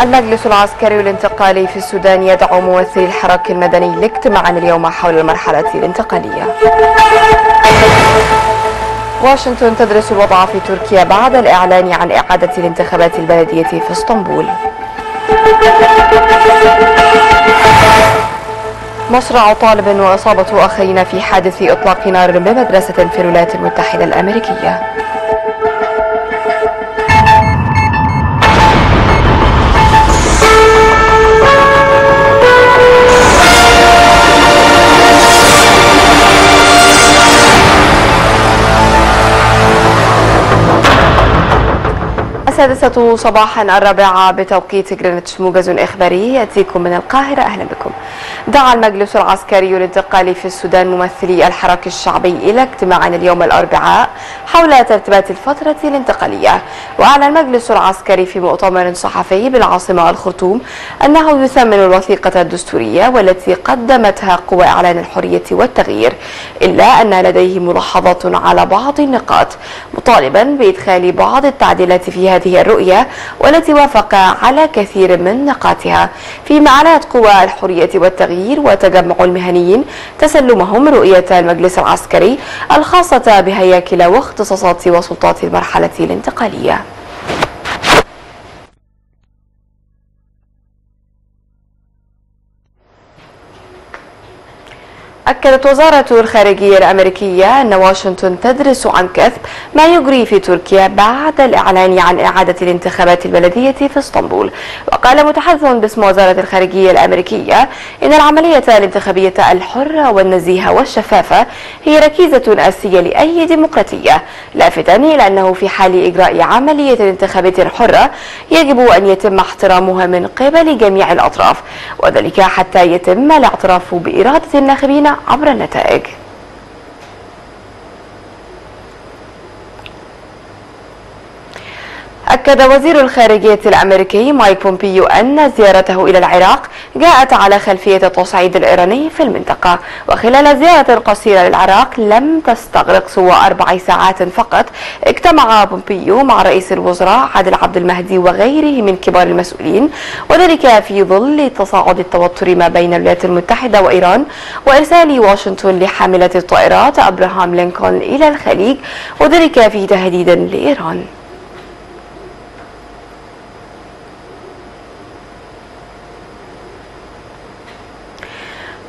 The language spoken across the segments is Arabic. المجلس العسكري الانتقالي في السودان يدعو ممثلي الحراك المدني لاجتماعا اليوم حول المرحلة الانتقالية. واشنطن تدرس الوضع في تركيا بعد الإعلان عن إعادة الانتخابات البلدية في اسطنبول. مصرع طالب وإصابة أخين في حادث إطلاق نار بمدرسة في الولايات المتحدة الأمريكية. السادسة صباحا الرابعة بتوقيت جرينتش، موجز إخباري يأتيكم من القاهرة، أهلا بكم. دعا المجلس العسكري الانتقالي في السودان ممثلي الحراك الشعبي إلى اجتماع اليوم الأربعاء حول ترتيبات الفترة الانتقالية. وأعلن المجلس العسكري في مؤتمر صحفي بالعاصمة الخرطوم أنه يثمن الوثيقة الدستورية والتي قدمتها قوى إعلان الحرية والتغيير، إلا أن لديه ملاحظات على بعض النقاط، مطالبا بإدخال بعض التعديلات في هذه الرؤية والتي وافق على كثير من نقاطها، فيما أعلنت قوى الحرية والتغيير وتجمع المهنيين تسلمهم رؤية المجلس العسكري الخاصة بهياكل واختصاصات وسلطات المرحلة الانتقالية. أكدت وزارة الخارجية الأمريكية أن واشنطن تدرس عن كثب ما يجري في تركيا بعد الإعلان عن إعادة الانتخابات البلدية في اسطنبول. وقال متحدث باسم وزارة الخارجية الأمريكية إن العملية الانتخابية الحرة والنزيهة والشفافة هي ركيزة أساسية لأي ديمقراطية، لافتا إلى أنه في حال إجراء عملية الانتخابات الحرة يجب أن يتم احترامها من قبل جميع الأطراف، وذلك حتى يتم الاعتراف بإرادة الناخبين عبر النتائج. أكد وزير الخارجية الأمريكي مايك بومبيو أن زيارته إلى العراق جاءت على خلفية التصعيد الإيراني في المنطقة، وخلال زيارة قصيرة للعراق لم تستغرق سوى 4 ساعات فقط اجتمع بومبيو مع رئيس الوزراء عادل عبد المهدي وغيره من كبار المسؤولين، وذلك في ظل تصاعد التوتر ما بين الولايات المتحدة وإيران وإرسال واشنطن لحاملة الطائرات أبراهام لينكولن إلى الخليج، وذلك في تهديد لإيران.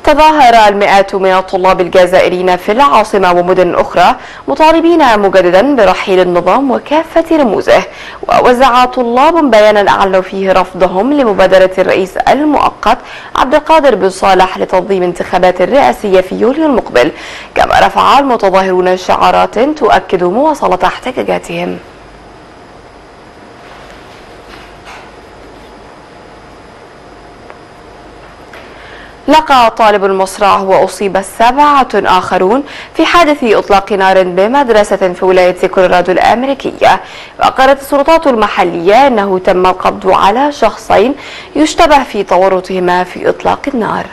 تظاهر المئات من الطلاب الجزائريين في العاصمة ومدن أخرى مطالبين مجددا برحيل النظام وكافة رموزه، ووزع طلاب بيانا أعلنوا فيه رفضهم لمبادرة الرئيس المؤقت عبدالقادر بنصالح لتنظيم انتخابات رئاسية في يوليو المقبل، كما رفع المتظاهرون شعارات تؤكد مواصلة احتجاجاتهم. لقى طالب المصرع وأصيب 7 آخرون في حادث إطلاق نار بمدرسة في ولاية كولورادو الأمريكية. وقالت السلطات المحلية أنه تم القبض على شخصين يشتبه في تورطهما في إطلاق النار.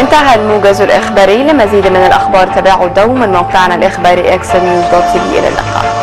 انتهى الموجز الإخباري. لمزيد من الأخبار تابعوا دوما موقعنا الإخباري eXtraNewsTV. إلى اللقاء.